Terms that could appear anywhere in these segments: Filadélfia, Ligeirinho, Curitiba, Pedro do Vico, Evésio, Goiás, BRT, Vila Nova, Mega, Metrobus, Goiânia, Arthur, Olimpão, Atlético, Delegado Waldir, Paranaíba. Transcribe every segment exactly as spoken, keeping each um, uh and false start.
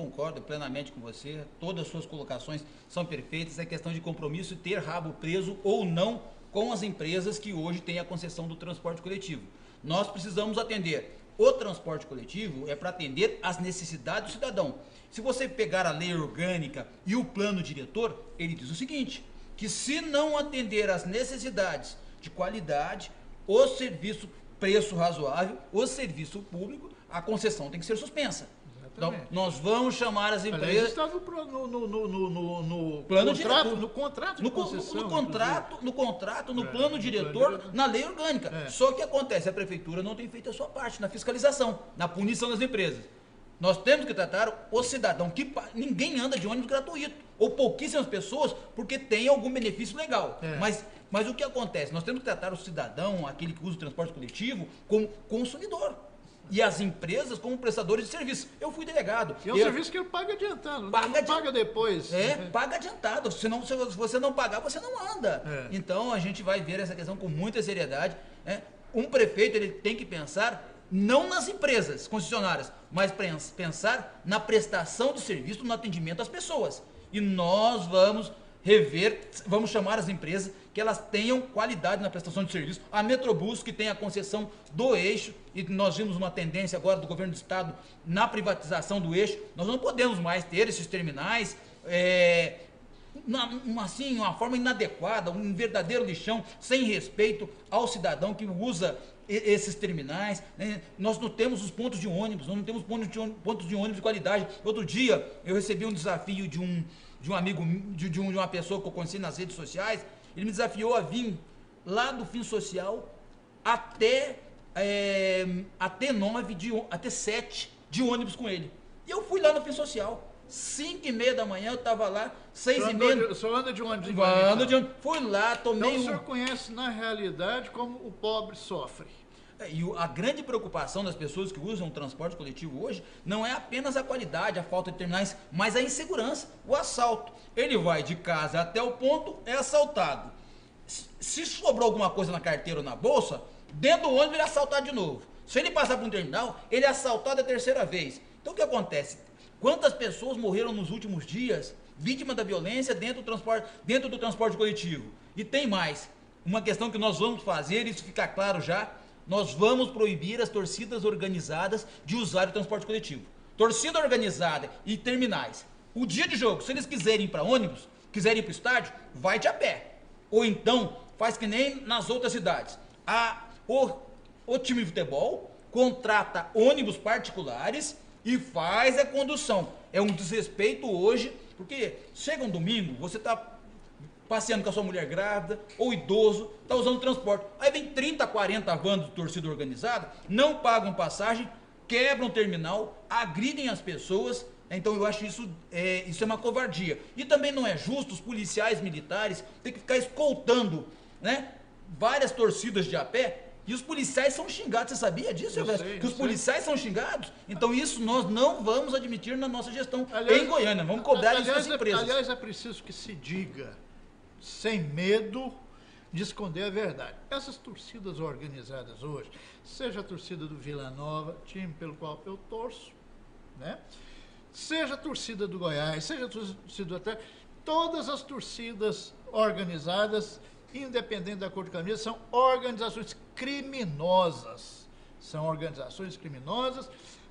concordo plenamente com você, todas as suas colocações são perfeitas, é questão de compromisso ter rabo preso ou não com as empresas que hoje têm a concessão do transporte coletivo. Nós precisamos atender. O transporte coletivo é para atender às necessidades do cidadão. Se você pegar a lei orgânica e o plano diretor, ele diz o seguinte, que se não atender às necessidades de qualidade, o serviço, preço razoável, o serviço público, a concessão tem que ser suspensa. Então, nós vamos chamar as empresas... Aliás, estava no, no, no, no, no, plano contrato, no contrato de no, concessão. No, no contrato, no, contrato, no é, plano no diretor, plano... na lei orgânica. É. Só que acontece, a prefeitura não tem feito a sua parte na fiscalização, na punição das empresas. Nós temos que tratar o cidadão, que ninguém anda de ônibus gratuito, ou pouquíssimas pessoas, porque tem algum benefício legal. É. Mas, mas o que acontece? Nós temos que tratar o cidadão, aquele que usa o transporte coletivo, como consumidor. E as empresas como prestadores de serviço. Eu fui delegado. E é um eu... serviço que eu pago adiantado, paga, não adi... paga depois. É, paga adiantado. Senão, se você não pagar, você não anda. É. Então, a gente vai ver essa questão com muita seriedade. Né? Um prefeito ele tem que pensar não nas empresas concessionárias, mas pensar na prestação de serviço, no atendimento às pessoas. E nós vamos... rever, vamos chamar as empresas que elas tenham qualidade na prestação de serviço. A Metrobus, que tem a concessão do eixo, e nós vimos uma tendência agora do governo do estado na privatização do eixo, nós não podemos mais ter esses terminais, é, uma, assim, uma forma inadequada, um verdadeiro lixão, sem respeito ao cidadão que usa esses terminais, né? Nós não temos os pontos de ônibus, nós não temos pontos de ônibus, pontos de ônibus de qualidade. Outro dia eu recebi um desafio de um de um amigo, de, de, um, de uma pessoa que eu conheci nas redes sociais, ele me desafiou a vir lá do fim social até, é, até, nove de, até sete de ônibus com ele. E eu fui lá no fim social, cinco e meia da manhã, eu estava lá, seis e meia... Só anda de ônibus? Anda de ônibus. Fui lá, tomei... Então o senhor um... conhece na realidade como o pobre sofre. E a grande preocupação das pessoas que usam o transporte coletivo hoje não é apenas a qualidade, a falta de terminais, mas a insegurança, o assalto. Ele vai de casa até o ponto, é assaltado. Se sobrou alguma coisa na carteira ou na bolsa, dentro do ônibus ele é assaltado de novo. Se ele passar por um terminal, ele é assaltado a terceira vez. Então o que acontece? Quantas pessoas morreram nos últimos dias vítimas da violência dentro do transporte, dentro do transporte coletivo? E tem mais. Uma questão que nós vamos fazer, isso fica claro já, nós vamos proibir as torcidas organizadas de usar o transporte coletivo. Torcida organizada e terminais. O dia de jogo, se eles quiserem ir para ônibus, quiserem ir para o estádio, vai de a pé. Ou então, faz que nem nas outras cidades. A, o, o time de futebol contrata ônibus particulares e faz a condução. É um desrespeito hoje, porque chega um domingo, você está... passeando com a sua mulher grávida ou idoso, está usando transporte. Aí vem trinta, quarenta vans de torcida organizada, não pagam passagem, quebram o terminal, agridem as pessoas. Então eu acho isso é, isso é uma covardia. E também não é justo os policiais militares ter que ficar escoltando, né, várias torcidas de a pé. E os policiais são xingados, você sabia disso, Evésio? Que os sei. policiais são xingados? Então isso nós não vamos admitir na nossa gestão, aliás, em Goiânia. Vamos cobrar aliás, isso das empresas. Aliás, é preciso que se diga, sem medo de esconder a verdade. Essas torcidas organizadas hoje, seja a torcida do Vila Nova, time pelo qual eu torço, né? Seja a torcida do Goiás, seja a torcida do Atlético, todas as torcidas organizadas, independente da cor de camisa, são organizações criminosas. São organizações criminosas.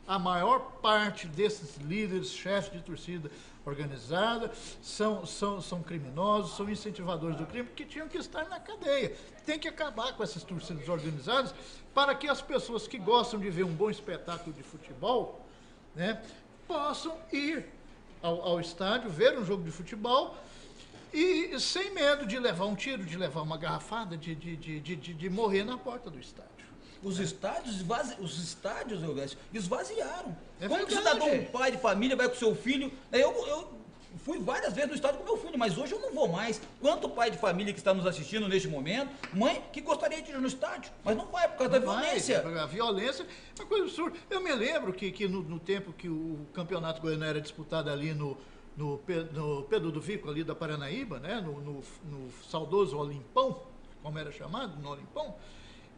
A maior parte desses líderes, chefes de torcida organizada, são, são, são criminosos, são incentivadores do crime, que tinham que estar na cadeia. Tem que acabar com essas torcidas organizadas para que as pessoas que gostam de ver um bom espetáculo de futebol, né, possam ir ao, ao estádio, ver um jogo de futebol e sem medo de levar um tiro, de levar uma garrafada, de, de, de, de, de, de morrer na porta do estádio. Os estádios, esvazi... os estádios, Evésio, esvaziaram. É Como que você dá um pai de família, vai com seu filho? Eu, eu fui várias vezes no estádio com meu filho, mas hoje eu não vou mais. Quanto pai de família que está nos assistindo neste momento, mãe, que gostaria de ir no estádio, mas não vai por causa não da vai, violência. A violência é uma coisa absurda. Eu me lembro que, que no, no tempo que o campeonato goiano era disputado ali no, no, no Pedro do Vico, ali da Paranaíba, né? no, no, no saudoso Olimpão, como era chamado, no Olimpão,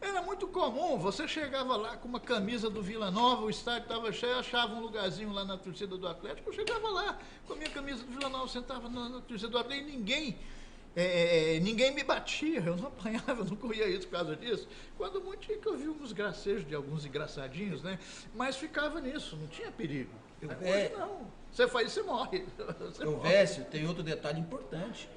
Era muito comum, você chegava lá com uma camisa do Vila Nova, o estádio estava cheio, achava um lugarzinho lá na torcida do Atlético, eu chegava lá com a minha camisa do Vila Nova, sentava na, na torcida do Atlético e ninguém, é, ninguém me batia, eu não apanhava, não corria isso por causa disso. Quando muito tinha que eu vi uns gracejos de alguns engraçadinhos, né? Mas ficava nisso, não tinha perigo. Eu Hoje ve... não, você faz isso, você morre. Você eu morre. Vécio, tem outro detalhe importante.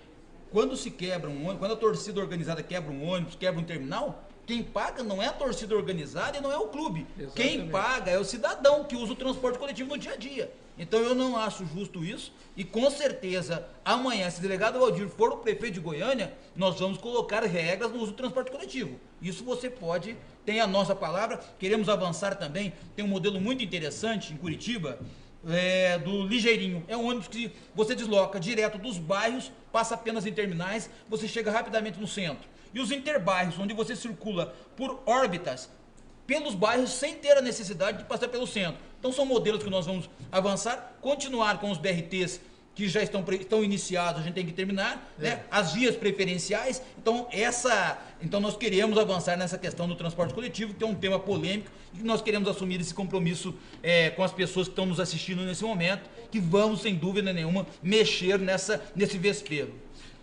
Quando se quebra um ônibus, quando a torcida organizada quebra um ônibus, quebra um terminal, quem paga não é a torcida organizada e não é o clube. Exatamente. Quem paga é o cidadão que usa o transporte coletivo no dia a dia. Então eu não acho justo isso e com certeza amanhã, se o delegado Waldir for o prefeito de Goiânia, nós vamos colocar regras no uso do transporte coletivo. Isso você pode, tem a nossa palavra, queremos avançar também, tem um modelo muito interessante em Curitiba, É, do Ligeirinho, é um ônibus que você desloca direto dos bairros, passa apenas em terminais, você chega rapidamente no centro. E os interbairros, onde você circula por órbitas, pelos bairros, sem ter a necessidade de passar pelo centro. Então são modelos que nós vamos avançar, continuar com os B R Ts que já estão, estão iniciados, a gente tem que terminar, é. né? As vias preferenciais, então essa, então nós queremos avançar nessa questão do transporte coletivo, que é um tema polêmico, e nós queremos assumir esse compromisso é, com as pessoas que estão nos assistindo nesse momento, que vamos, sem dúvida nenhuma, mexer nessa, nesse vespeiro.